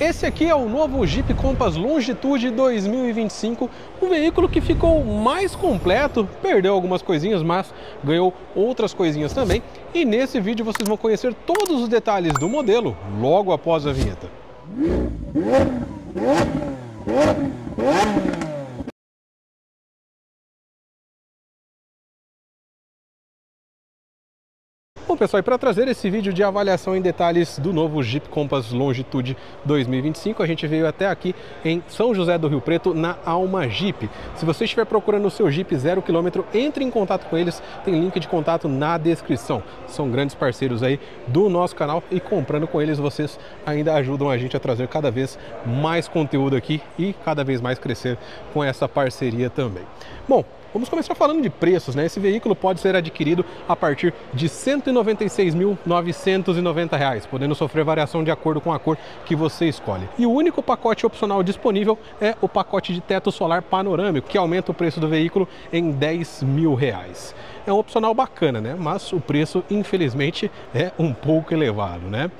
Esse aqui é o novo Jeep Compass Longitude 2025, um veículo que ficou mais completo, perdeu algumas coisinhas, mas ganhou outras coisinhas também. E nesse vídeo vocês vão conhecer todos os detalhes do modelo logo após a vinheta. Bom pessoal, e para trazer esse vídeo de avaliação em detalhes do novo Jeep Compass Longitude 2025, a gente veio até aqui em São José do Rio Preto, na Allma Jeep. Se você estiver procurando o seu Jeep 0km, entre em contato com eles, tem link de contato na descrição. São grandes parceiros aí do nosso canal e comprando com eles vocês ainda ajudam a gente a trazer cada vez mais conteúdo aqui e cada vez mais crescer com essa parceria também. Bom, vamos começar falando de preços, né? Esse veículo pode ser adquirido a partir de R$ 196.990, podendo sofrer variação de acordo com a cor que você escolhe. E o único pacote opcional disponível é o pacote de teto solar panorâmico, que aumenta o preço do veículo em R$ 10.000. É um opcional bacana, né? Mas o preço, infelizmente, é um pouco elevado, né?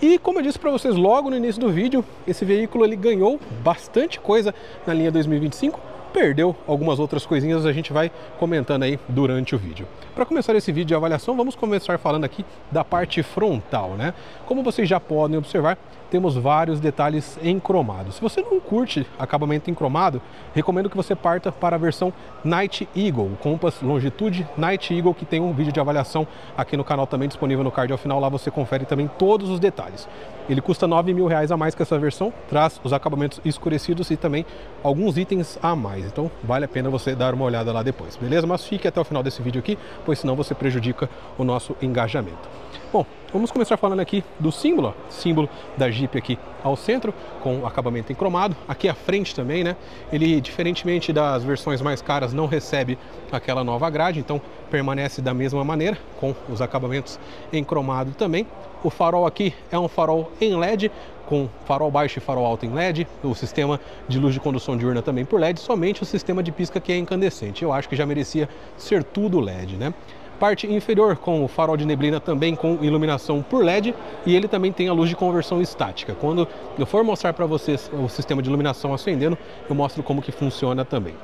E como eu disse para vocês logo no início do vídeo, esse veículo ele ganhou bastante coisa na linha 2025, perdeu algumas outras coisinhas, a gente vai comentando aí durante o vídeo. Para começar esse vídeo de avaliação, vamos começar falando aqui da parte frontal, né? Como vocês já podem observar, temos vários detalhes em cromado. Se você não curte acabamento em cromado, recomendo que você parta para a versão Night Eagle, o Compass Longitude Night Eagle, que tem um vídeo de avaliação aqui no canal também disponível no card ao final, lá você confere também todos os detalhes. Ele custa R$ 9.000 a mais que essa versão, traz os acabamentos escurecidos e também alguns itens a mais. Então vale a pena você dar uma olhada lá depois, beleza? Mas fique até o final desse vídeo aqui, pois senão você prejudica o nosso engajamento. Bom, vamos começar falando aqui do símbolo, ó. Símbolo da Jeep aqui ao centro, com acabamento em cromado. Aqui à frente também, né? Ele, diferentemente das versões mais caras, não recebe aquela nova grade, então permanece da mesma maneira, com os acabamentos em cromado também. O farol aqui é um farol em LED, com farol baixo e farol alto em LED, o sistema de luz de condução diurna também por LED, somente o sistema de pisca que é incandescente. Eu acho que já merecia ser tudo LED, né? Parte inferior com o farol de neblina também com iluminação por LED, e ele também tem a luz de conversão estática. Quando eu for mostrar para vocês o sistema de iluminação acendendo, eu mostro como que funciona também.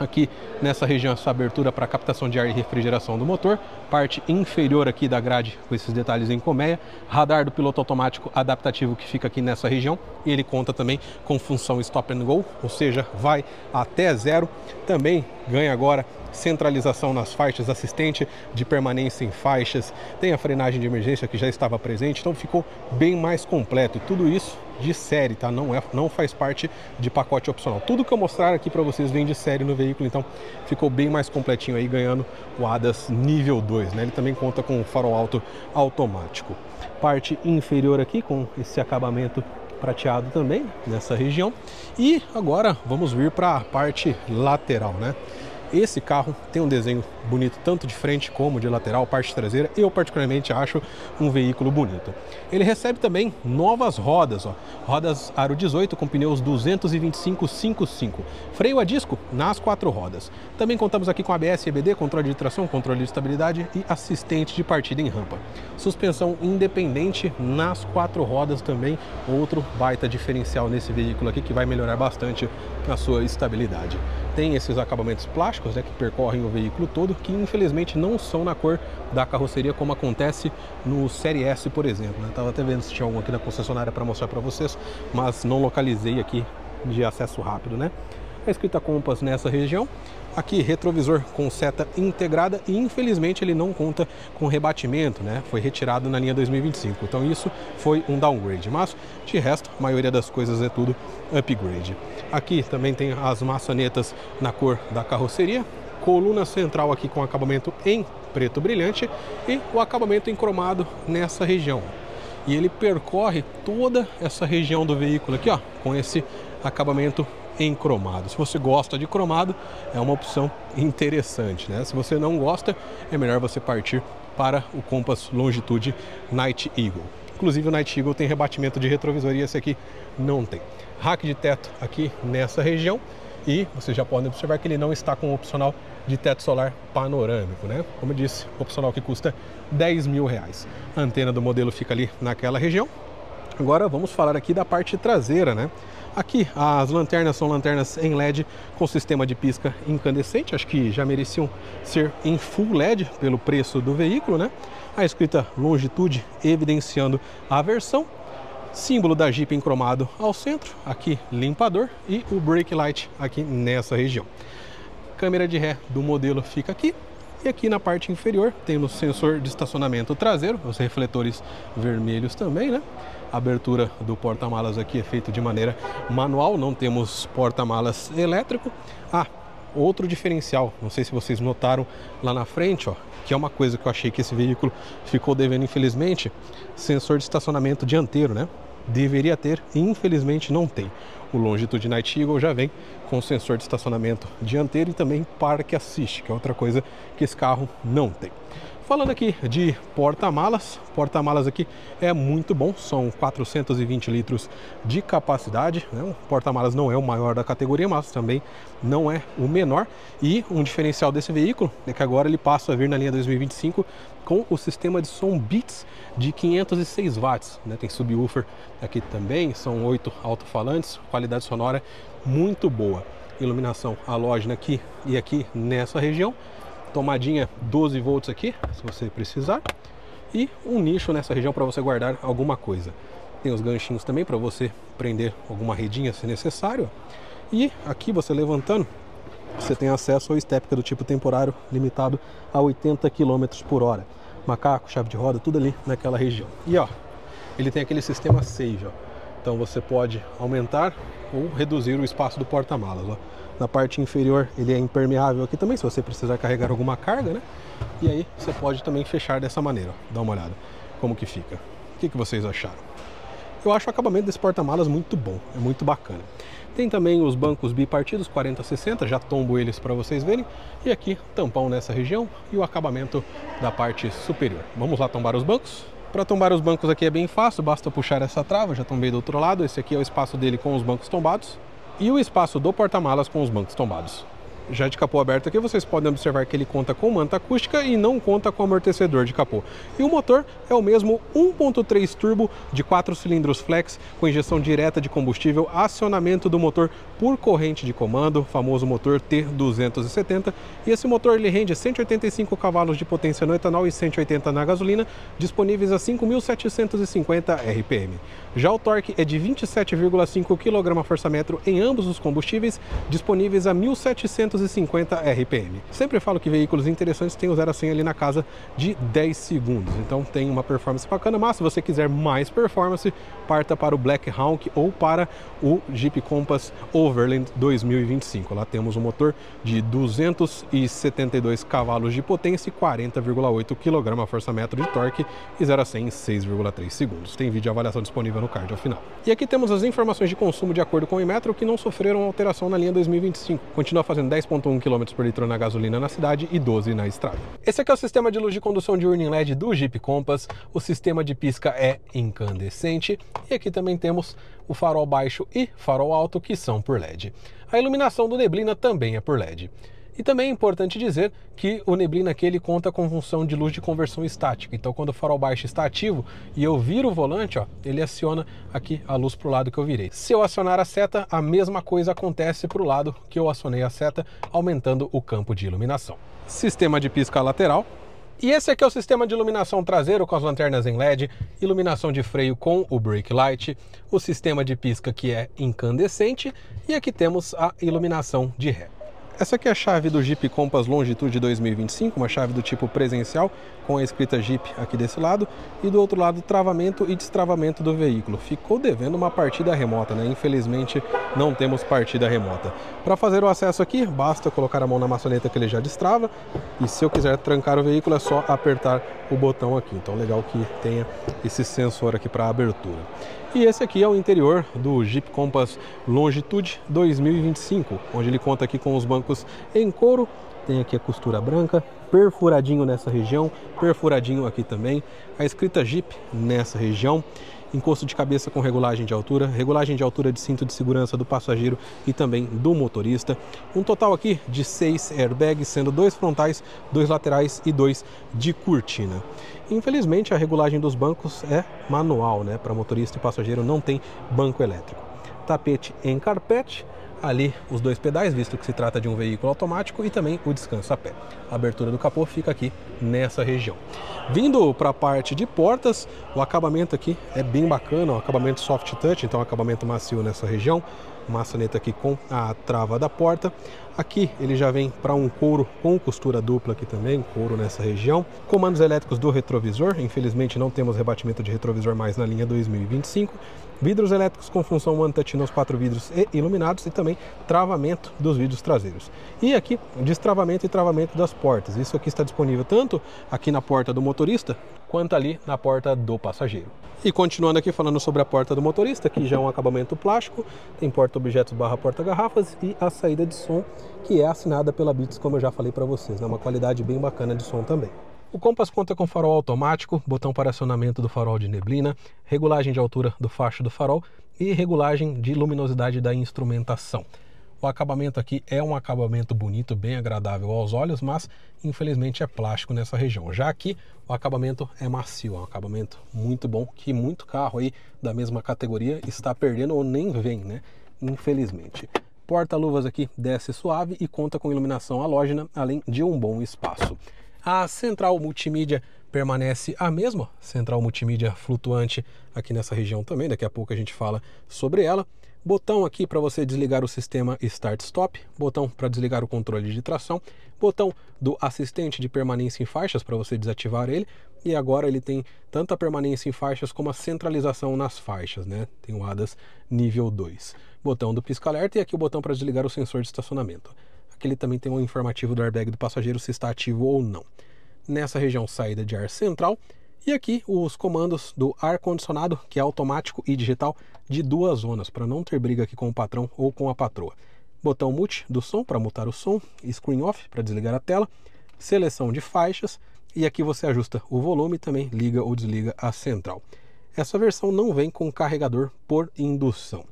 Aqui nessa região, essa abertura para captação de ar e refrigeração do motor. Parte inferior aqui da grade com esses detalhes em colmeia. Radar do piloto automático adaptativo que fica aqui nessa região. E ele conta também com função stop and go, ou seja, vai até zero. Também ganha agora centralização nas faixas, assistente de permanência em faixas. Tem a frenagem de emergência que já estava presente, então ficou bem mais completo. Tudo isso de série, tá? Não faz parte de pacote opcional. Tudo que eu mostrar aqui para vocês vem de série no veículo, então ficou bem mais completinho aí, ganhando o ADAS nível 2, né? Ele também conta com o farol alto automático. Parte inferior aqui com esse acabamento prateado também nessa região. E agora vamos vir para a parte lateral, né? Esse carro tem um desenho bonito tanto de frente como de lateral, parte traseira. Eu particularmente acho um veículo bonito. Ele recebe também novas rodas, ó, rodas aro 18 com pneus 225/55, freio a disco nas 4 rodas. Também contamos aqui com ABS, EBD, controle de tração, controle de estabilidade e assistente de partida em rampa. Suspensão independente nas 4 rodas também, outro baita diferencial nesse veículo aqui que vai melhorar bastante a sua estabilidade. Tem esses acabamentos plásticos, né, que percorrem o veículo todo, que infelizmente não são na cor da carroceria, como acontece no Série S, por exemplo, né? Estava até vendo se tinha algum aqui na concessionária para mostrar para vocês, mas não localizei aqui de acesso rápido, né? A escrita Compass nessa região. Aqui retrovisor com seta integrada e infelizmente ele não conta com rebatimento, né? Foi retirado na linha 2025, então isso foi um downgrade, mas de resto a maioria das coisas é tudo upgrade. Aqui também tem as maçanetas na cor da carroceria, coluna central aqui com acabamento em preto brilhante e o acabamento em cromado nessa região. E ele percorre toda essa região do veículo aqui, ó, com esse acabamento em cromado. Se você gosta de cromado, é uma opção interessante, né? Se você não gosta, é melhor você partir para o Compass Longitude Night Eagle. Inclusive o Night Eagle tem rebatimento de retrovisor e esse aqui não tem. Rack de teto aqui nessa região e vocês já podem observar que ele não está com o opcional de teto solar panorâmico, né? Como eu disse, opcional que custa R$ 10.000. A antena do modelo fica ali naquela região. Agora vamos falar aqui da parte traseira, né? Aqui as lanternas são lanternas em LED com sistema de pisca incandescente, acho que já mereciam ser em full LED pelo preço do veículo, né? A escrita Longitude evidenciando a versão, símbolo da Jeep em cromado ao centro, aqui limpador e o brake light aqui nessa região. Câmera de ré do modelo fica aqui. E aqui na parte inferior temos sensor de estacionamento traseiro, os refletores vermelhos também, né? A abertura do porta-malas aqui é feita de maneira manual, não temos porta-malas elétrico. Ah, outro diferencial, não sei se vocês notaram lá na frente, ó, que é uma coisa que eu achei que esse veículo ficou devendo infelizmente, sensor de estacionamento dianteiro, né? Deveria ter e infelizmente não tem. O Longitude Night Eagle já vem com sensor de estacionamento dianteiro e também Park Assist, que é outra coisa que esse carro não tem. Falando aqui de porta-malas, porta-malas aqui é muito bom, são 420 litros de capacidade, né? O porta-malas não é o maior da categoria, mas também não é o menor. E um diferencial desse veículo é que agora ele passa a vir na linha 2025 com o sistema de som Beats de 506 watts, né? Tem subwoofer aqui também, são 8 alto-falantes, qualidade sonora muito boa. Iluminação halógena aqui e aqui nessa região. Tomadinha 12 volts aqui, se você precisar, e um nicho nessa região para você guardar alguma coisa. Tem os ganchinhos também para você prender alguma redinha se necessário. E aqui você levantando, você tem acesso ao estepe do tipo temporário limitado a 80 km por hora. Macaco, chave de roda, tudo ali naquela região. E ó, ele tem aquele sistema save, ó. Então você pode aumentar ou reduzir o espaço do porta-malas. Na parte inferior ele é impermeável aqui também, se você precisar carregar alguma carga, né? E aí você pode também fechar dessa maneira. Ó. Dá uma olhada como que fica. O que vocês acharam? Eu acho o acabamento desse porta-malas muito bom, é muito bacana. Tem também os bancos bipartidos 40-60, já tombo eles para vocês verem. E aqui tampão nessa região e o acabamento da parte superior. Vamos lá tombar os bancos? Para tombar os bancos aqui é bem fácil, basta puxar essa trava, já tombei do outro lado. Esse aqui é o espaço dele com os bancos tombados e o espaço do porta-malas com os bancos tombados. Já de capô aberto aqui vocês podem observar que ele conta com manta acústica e não conta com amortecedor de capô. E o motor é o mesmo 1.3 turbo de 4 cilindros flex com injeção direta de combustível, acionamento do motor por corrente de comando, famoso motor T270. E esse motor ele rende 185 cavalos de potência no etanol e 180 na gasolina, disponíveis a 5.750 RPM. Já o torque é de 27,5 kgfm em ambos os combustíveis, disponíveis a 1.750 RPM. Sempre falo que veículos interessantes têm o 0 a 100 ali na casa de 10 segundos, então tem uma performance bacana, mas se você quiser mais performance, parta para o Blackhawk ou para o Jeep Compass Overland 2025. Lá temos um motor de 272 cavalos de potência e 40,8 kgfm de torque e 0 a 100 em 6,3 segundos. Tem vídeo de avaliação disponível no card ao final. E aqui temos as informações de consumo de acordo com o Imetro que não sofreram alteração na linha 2025. Continua fazendo 10,1 km por litro na gasolina na cidade e 12 na estrada. Esse aqui é o sistema de luz de condução diurna em LED do Jeep Compass. O sistema de pisca é incandescente. E aqui também temos o farol baixo e farol alto que são por LED. A iluminação do neblina também é por LED. E também é importante dizer que o neblina aqui ele conta com função de luz de conversão estática. Então quando o farol baixo está ativo e eu viro o volante, ó, ele aciona aqui a luz para o lado que eu virei. Se eu acionar a seta, a mesma coisa acontece para o lado que eu acionei a seta, aumentando o campo de iluminação. Sistema de pisca lateral. E esse aqui é o sistema de iluminação traseiro com as lanternas em LED, iluminação de freio com o brake light, o sistema de pisca que é incandescente e aqui temos a iluminação de ré. Essa aqui é a chave do Jeep Compass Longitude 2025, uma chave do tipo presencial com a escrita Jeep aqui desse lado e do outro lado travamento e destravamento do veículo. Ficou devendo uma partida remota, né? Infelizmente não temos partida remota. Para fazer o acesso aqui, basta colocar a mão na maçaneta que ele já destrava e se eu quiser trancar o veículo é só apertar o botão aqui. Então legal que tenha esse sensor aqui para abertura. E esse aqui é o interior do Jeep Compass Longitude 2025, onde ele conta aqui com os bancos em couro, tem aqui a costura branca, perfuradinho nessa região, perfuradinho aqui também, a escrita Jeep nessa região encosto de cabeça com regulagem de altura de cinto de segurança do passageiro e também do motorista. Um total aqui de 6 airbags, sendo 2 frontais, 2 laterais e 2 de cortina. Infelizmente, a regulagem dos bancos é manual, né? Para motorista e passageiro não tem banco elétrico. Tapete em carpete, ali os 2 pedais, visto que se trata de um veículo automático, e também o descanso a pé. A abertura do capô fica aqui nessa região. Vindo para a parte de portas, o acabamento aqui é bem bacana, um acabamento soft touch, então acabamento macio nessa região. Maçaneta aqui com a trava da porta. Aqui ele já vem para um couro com costura dupla aqui também, couro nessa região. Comandos elétricos do retrovisor, infelizmente não temos rebatimento de retrovisor mais na linha 2025. Vidros elétricos com função One Touch nos 4 vidros e iluminados, e também travamento dos vidros traseiros. E aqui, destravamento e travamento das portas. Isso aqui está disponível tanto aqui na porta do motorista, quanto ali na porta do passageiro. E continuando aqui falando sobre a porta do motorista, que já é um acabamento plástico, tem porta-objetos barra porta-garrafas, e a saída de som, que é assinada pela Beats, como eu já falei para vocês, né? Uma qualidade bem bacana de som também. O Compass conta com farol automático, botão para acionamento do farol de neblina, regulagem de altura do facho do farol e regulagem de luminosidade da instrumentação. O acabamento aqui é um acabamento bonito, bem agradável aos olhos, mas infelizmente é plástico nessa região. Já aqui o acabamento é macio, é um acabamento muito bom, que muito carro aí da mesma categoria está perdendo ou nem vem, né? Infelizmente. Porta-luvas aqui desce suave e conta com iluminação halógena, além de um bom espaço. A central multimídia permanece a mesma, central multimídia flutuante aqui nessa região também, daqui a pouco a gente fala sobre ela. Botão aqui para você desligar o sistema Start-Stop, botão para desligar o controle de tração, botão do assistente de permanência em faixas para você desativar ele, e agora ele tem tanto a permanência em faixas como a centralização nas faixas, né? Tem o ADAS nível 2. Botão do pisca-alerta e aqui o botão para desligar o sensor de estacionamento. Que ele também tem um informativo do airbag do passageiro se está ativo ou não. Nessa região, saída de ar central, e aqui os comandos do ar-condicionado, que é automático e digital, de 2 zonas, para não ter briga aqui com o patrão ou com a patroa. Botão mute do som, para mutar o som, screen off, para desligar a tela, seleção de faixas, e aqui você ajusta o volume e também liga ou desliga a central. Essa versão não vem com carregador por indução.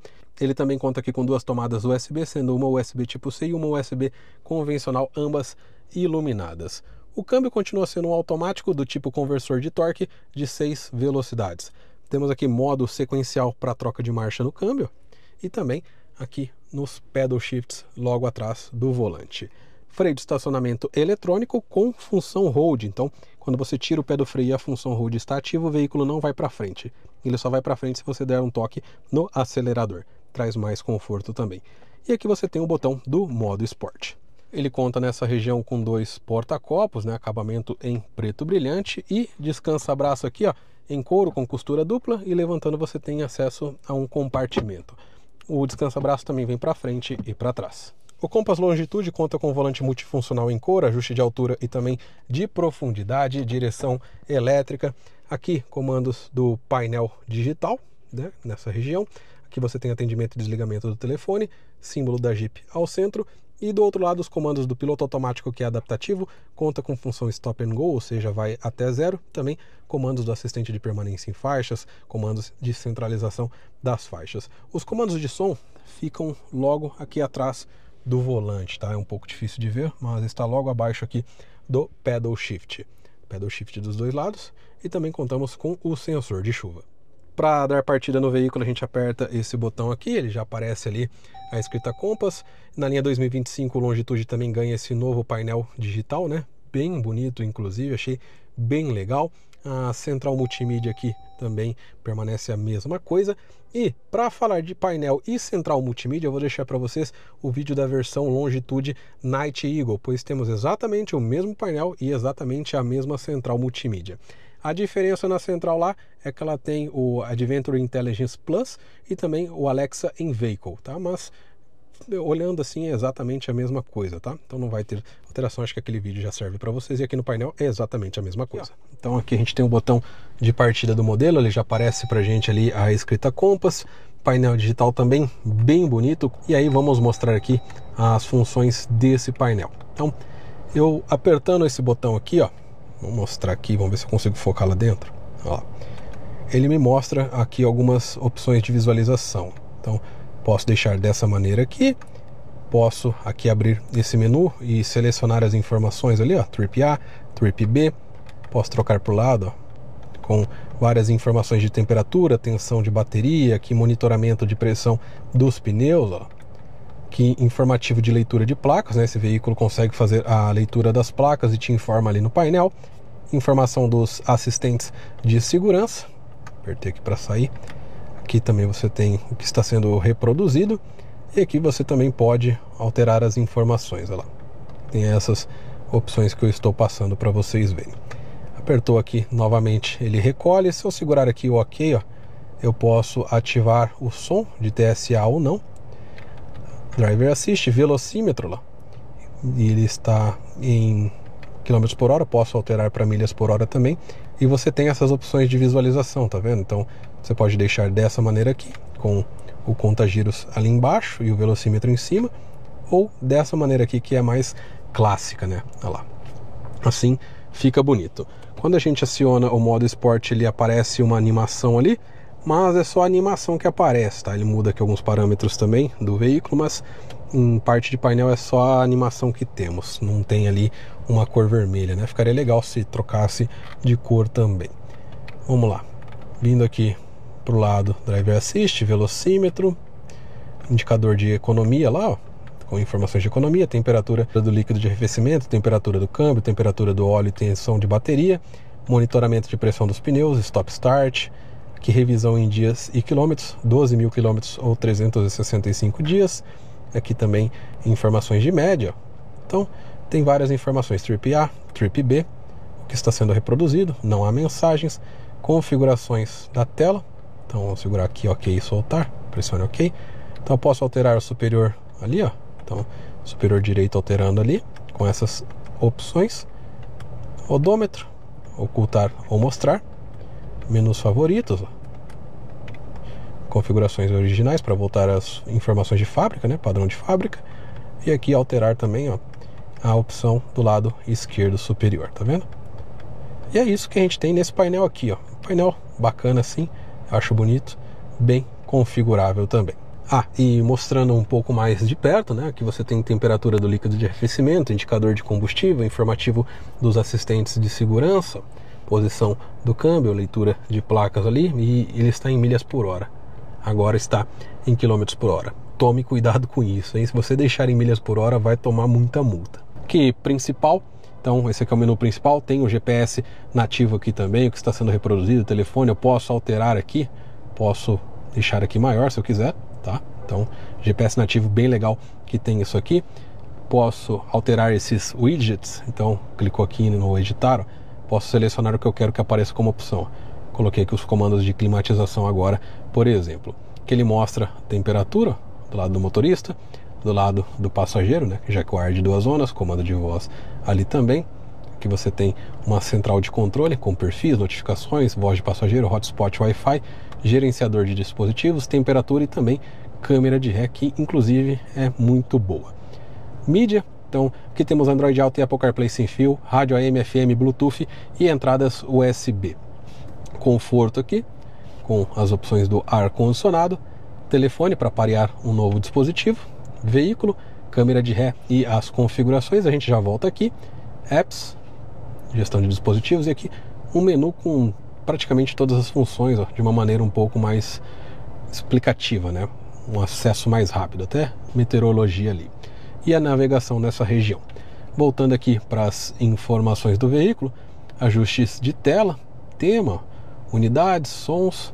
Ele também conta aqui com 2 tomadas USB, sendo uma USB tipo C e uma USB convencional, ambas iluminadas. O câmbio continua sendo um automático do tipo conversor de torque de 6 velocidades. Temos aqui modo sequencial para troca de marcha no câmbio e também aqui nos pedal shifts logo atrás do volante. Freio de estacionamento eletrônico com função hold, então quando você tira o pé do freio e a função hold está ativa, o veículo não vai para frente. Ele só vai para frente se você der um toque no acelerador. Traz mais conforto também. E aqui você tem o botão do modo Sport. Ele conta nessa região com 2 porta-copos, né? Acabamento em preto brilhante, e descansa-braço aqui, ó, em couro com costura dupla, e levantando você tem acesso a um compartimento. O descansa-braço também vem para frente e para trás. O Compass Longitude conta com volante multifuncional em couro, ajuste de altura e também de profundidade, direção elétrica. Aqui comandos do painel digital, né? Nessa região. Aqui você tem atendimento e desligamento do telefone, símbolo da Jeep ao centro, e do outro lado os comandos do piloto automático, que é adaptativo, conta com função stop and go, ou seja, vai até 0, também comandos do assistente de permanência em faixas, comandos de centralização das faixas. Os comandos de som ficam logo aqui atrás do volante, tá? É um pouco difícil de ver, mas está logo abaixo aqui do pedal shift. Pedal shift dos 2 lados, e também contamos com o sensor de chuva. Para dar partida no veículo, a gente aperta esse botão aqui, ele já aparece ali a escrita Compass. Na linha 2025, o Longitude também ganha esse novo painel digital, né? Bem bonito, inclusive, achei bem legal. A central multimídia aqui também permanece a mesma coisa. E para falar de painel e central multimídia, eu vou deixar para vocês o vídeo da versão Longitude Night Eagle, pois temos exatamente o mesmo painel e exatamente a mesma central multimídia. A diferença na central lá é que ela tem o Adventure Intelligence Plus e também o Alexa in Vehicle, tá? Mas olhando assim é exatamente a mesma coisa, tá? Então não vai ter alteração, acho que aquele vídeo já serve para vocês, e aqui no painel é exatamente a mesma coisa. Então aqui a gente tem o botão de partida do modelo, ele já aparece pra gente ali a escrita Compass, painel digital também bem bonito, e aí vamos mostrar aqui as funções desse painel. Então eu apertando esse botão aqui, ó, vou mostrar aqui, vamos ver se eu consigo focar lá dentro. Ó, ele me mostra aqui algumas opções de visualização. Então posso deixar dessa maneira aqui, posso aqui abrir esse menu e selecionar as informações ali, ó, Trip A, Trip B, posso trocar para o lado, ó, com várias informações de temperatura, tensão de bateria, aqui monitoramento de pressão dos pneus, ó. Que informativo de leitura de placas, né? Esse veículo consegue fazer a leitura das placas e te informa ali no painel. Informação dos assistentes de segurança. Apertei aqui para sair. Aqui também você tem o que está sendo reproduzido. E aqui você também pode alterar as informações. Olha lá. Tem essas opções que eu estou passando para vocês verem. Apertou aqui novamente, ele recolhe. Se eu segurar aqui o OK, ó, eu posso ativar o som de TSA ou não. Driver Assist, velocímetro lá, e ele está em quilômetros por hora, posso alterar para milhas por hora também, e você tem essas opções de visualização, tá vendo? Então você pode deixar dessa maneira aqui, com o contagiros ali embaixo e o velocímetro em cima, ou dessa maneira aqui que é mais clássica, né? Olha lá, assim fica bonito. Quando a gente aciona o modo Sport, ele aparece uma animação ali, mas é só a animação que aparece, tá? Ele muda aqui alguns parâmetros também do veículo, mas em parte de painel é só a animação que temos, não tem ali uma cor vermelha, né? Ficaria legal se trocasse de cor também. Vamos lá, vindo aqui para o lado, Driver Assist, velocímetro, indicador de economia lá, ó, com informações de economia, temperatura do líquido de arrefecimento, temperatura do câmbio, temperatura do óleo e tensão de bateria, monitoramento de pressão dos pneus, Stop Start, que revisão em dias e quilômetros, 12 mil quilômetros ou 365 dias. Aqui também informações de média. Então tem várias informações, Trip A, Trip B, o que está sendo reproduzido, não há mensagens, configurações da tela. Então vou segurar aqui OK e soltar, pressione OK. Então eu posso alterar o superior ali, ó. Então superior direito alterando ali com essas opções. Odômetro, ocultar ou mostrar. Menus favoritos, ó. Configurações originais para voltar às informações de fábrica, né? Padrão de fábrica. E aqui alterar também, ó, a opção do lado esquerdo superior, tá vendo? E é isso que a gente tem nesse painel aqui, ó. Painel bacana assim, acho bonito, bem configurável também. Ah, e mostrando um pouco mais de perto, né? Aqui você tem temperatura do líquido de arrefecimento, indicador de combustível, informativo dos assistentes de segurança, posição do câmbio, leitura de placas ali, e ele está em milhas por hora. Agora está em quilômetros por hora. Tome cuidado com isso, hein? Se você deixar em milhas por hora, vai tomar muita multa. Que principal? Então esse aqui é o menu principal, tem o GPS nativo aqui também, o que está sendo reproduzido, o telefone, eu posso alterar aqui, posso deixar aqui maior se eu quiser, tá? Então GPS nativo bem legal que tem isso aqui. Posso alterar esses widgets, então clicou aqui no editar, ó. Posso selecionar o que eu quero que apareça como opção. Coloquei aqui os comandos de climatização agora, por exemplo, que ele mostra a temperatura do lado do motorista, do lado do passageiro, né? Já que o ar é de duas zonas, comando de voz ali também. Aqui você tem uma central de controle com perfis, notificações, voz de passageiro, hotspot, Wi-Fi, gerenciador de dispositivos, temperatura e também câmera de ré, que inclusive é muito boa. Mídia. Então aqui temos Android Auto e Apple CarPlay sem fio, rádio AM, FM, Bluetooth e entradas USB. Conforto aqui, com as opções do ar-condicionado, telefone para parear um novo dispositivo, veículo, câmera de ré e as configurações. A gente já volta aqui, apps, gestão de dispositivos, e aqui um menu com praticamente todas as funções, ó, de uma maneira um pouco mais explicativa, né? Um acesso mais rápido, até meteorologia ali. E a navegação nessa região. Voltando aqui para as informações do veículo, ajustes de tela, tema, unidades, sons,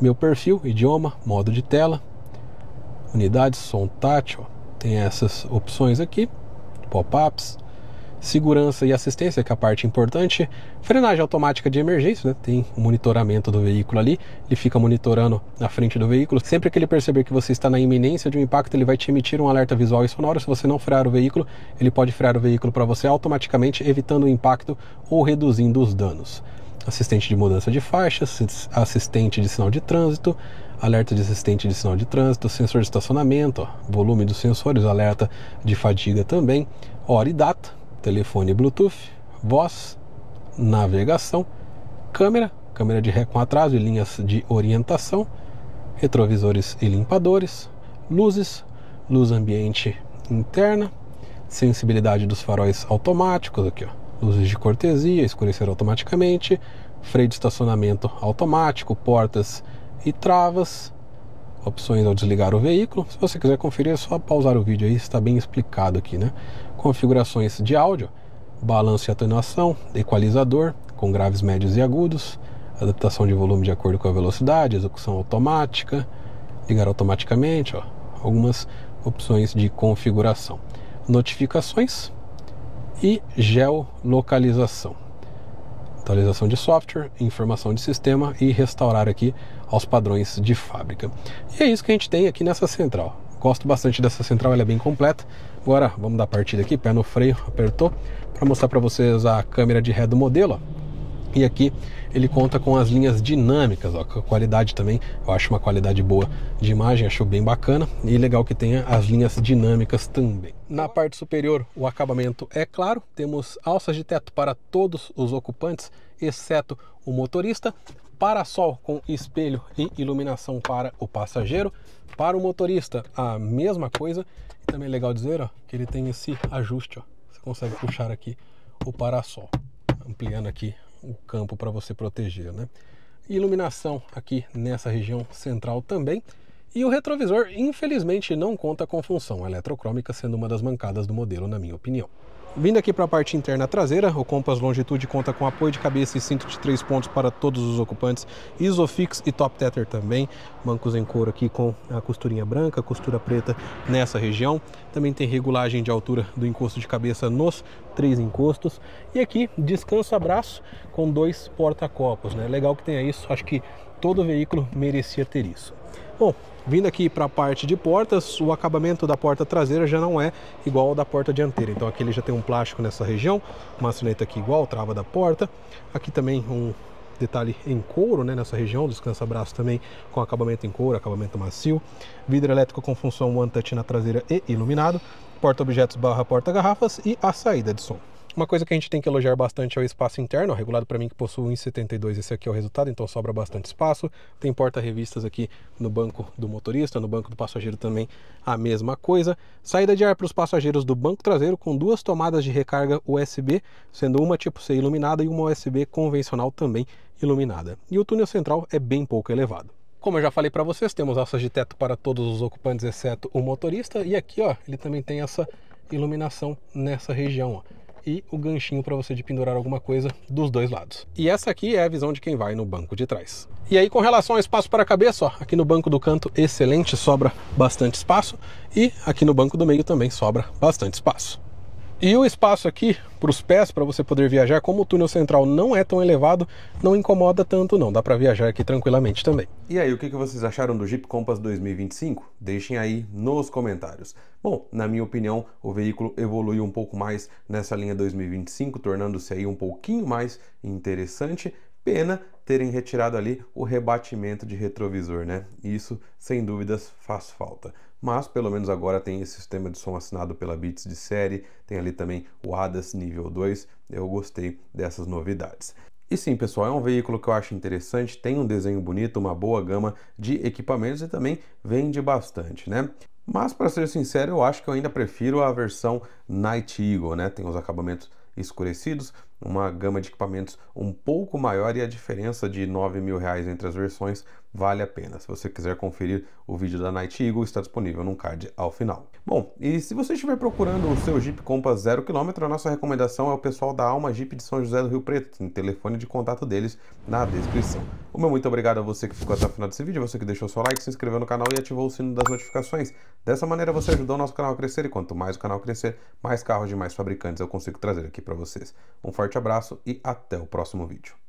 meu perfil, idioma, modo de tela, unidades, som tátil, tem essas opções aqui, pop-ups, segurança e assistência, que é a parte importante, frenagem automática de emergência, né? Tem o monitoramento do veículo ali, ele fica monitorando na frente do veículo, sempre que ele perceber que você está na iminência de um impacto, ele vai te emitir um alerta visual e sonoro. Se você não frear o veículo, ele pode frear o veículo para você automaticamente, evitando o impacto ou reduzindo os danos. Assistente de mudança de faixa, assistente de sinal de trânsito, alerta de assistente de sinal de trânsito, sensor de estacionamento, ó, volume dos sensores, alerta de fadiga também, hora e data, telefone Bluetooth, voz, navegação, câmera, câmera de ré com atraso e linhas de orientação, retrovisores e limpadores, luzes, luz ambiente interna, sensibilidade dos faróis automáticos, aqui ó, luzes de cortesia, escurecer automaticamente, freio de estacionamento automático, portas e travas, opções ao desligar o veículo. Se você quiser conferir é só pausar o vídeo aí, está bem explicado aqui, né? Configurações de áudio, balanço e atenuação, equalizador com graves, médios e agudos, adaptação de volume de acordo com a velocidade, execução automática, ligar automaticamente, ó, algumas opções de configuração, notificações e geolocalização, atualização de software, informação de sistema e restaurar aqui aos padrões de fábrica. E é isso que a gente tem aqui nessa central. Gosto bastante dessa central, ela é bem completa. Agora vamos dar partida aqui, pé no freio, apertou, para mostrar para vocês a câmera de ré do modelo, ó. E aqui ele conta com as linhas dinâmicas, ó, qualidade também, eu acho uma qualidade boa de imagem, acho bem bacana e legal que tenha as linhas dinâmicas também. Na parte superior o acabamento é claro, temos alças de teto para todos os ocupantes, exceto o motorista, para-sol com espelho e iluminação para o passageiro, para o motorista a mesma coisa, e também é legal dizer, ó, que ele tem esse ajuste, ó, você consegue puxar aqui o para-sol, ampliando aqui o campo para você proteger, né? Iluminação aqui nessa região central também. E o retrovisor, infelizmente, não conta com função eletrocrômica, sendo uma das mancadas do modelo, na minha opinião. Vindo aqui para a parte interna traseira, o Compass Longitude conta com apoio de cabeça e cinto de 3 pontos para todos os ocupantes, Isofix e Top Tether também, bancos em couro aqui com a costurinha branca, costura preta nessa região. Também tem regulagem de altura do encosto de cabeça nos 3 encostos. E aqui, descanso abraço com 2 porta-copos, né? Legal que tenha isso, acho que todo veículo merecia ter isso. Bom, vindo aqui para a parte de portas, o acabamento da porta traseira já não é igual ao da porta dianteira. Então aqui ele já tem um plástico nessa região, maçaneta aqui igual, trava da porta. Aqui também um detalhe em couro, né, nessa região, descansa-braço também com acabamento em couro, acabamento macio. Vidro elétrico com função One Touch na traseira e iluminado. Porta-objetos / porta-garrafas e a saída de som. Uma coisa que a gente tem que elogiar bastante é o espaço interno, regulado para mim que possui 1,72, esse aqui é o resultado, então sobra bastante espaço. Tem porta-revistas aqui no banco do motorista, no banco do passageiro também a mesma coisa. Saída de ar para os passageiros do banco traseiro com 2 tomadas de recarga USB, sendo uma tipo C iluminada e uma USB convencional também iluminada. E o túnel central é bem pouco elevado. Como eu já falei para vocês, temos alças de teto para todos os ocupantes, exceto o motorista. E aqui, ó, ele também tem essa iluminação nessa região, ó, e o ganchinho para você de pendurar alguma coisa dos 2 lados. E essa aqui é a visão de quem vai no banco de trás. E aí, com relação ao espaço para a cabeça, ó, aqui no banco do canto, excelente, sobra bastante espaço. E aqui no banco do meio também sobra bastante espaço. E o espaço aqui para os pés, para você poder viajar, como o túnel central não é tão elevado, não incomoda tanto não, dá para viajar aqui tranquilamente também. E aí, o que vocês acharam do Jeep Compass 2025? Deixem aí nos comentários. Bom, na minha opinião, o veículo evoluiu um pouco mais nessa linha 2025, tornando-se aí um pouquinho mais interessante. Pena terem retirado ali o rebatimento de retrovisor, né? Isso, sem dúvidas, faz falta. Mas pelo menos agora tem esse sistema de som assinado pela Beats de série, tem ali também o ADAS nível 2, eu gostei dessas novidades. E sim, pessoal, é um veículo que eu acho interessante, tem um desenho bonito, uma boa gama de equipamentos e também vende bastante, né? Mas para ser sincero, eu acho que eu ainda prefiro a versão Night Eagle, né? Tem os acabamentos escurecidos, uma gama de equipamentos um pouco maior e a diferença de R$9.000 entre as versões vale a pena. Se você quiser conferir o vídeo da Night Eagle, está disponível num card ao final. Bom, e se você estiver procurando o seu Jeep Compass 0 km, a nossa recomendação é o pessoal da Allma Jeep de São José do Rio Preto. Tem o telefone de contato deles na descrição. O meu muito obrigado a você que ficou até o final desse vídeo, você que deixou seu like, se inscreveu no canal e ativou o sino das notificações. Dessa maneira você ajudou o nosso canal a crescer e quanto mais o canal crescer, mais carros de mais fabricantes eu consigo trazer aqui para vocês. Um forte abraço e até o próximo vídeo.